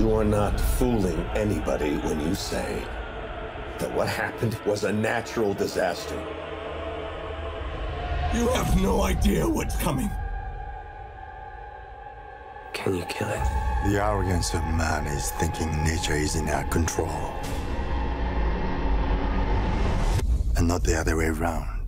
You are not fooling anybody when you say that what happened was a natural disaster. You have no idea what's coming. Can you kill it? The arrogance of man is thinking nature is in our control, and not the other way around.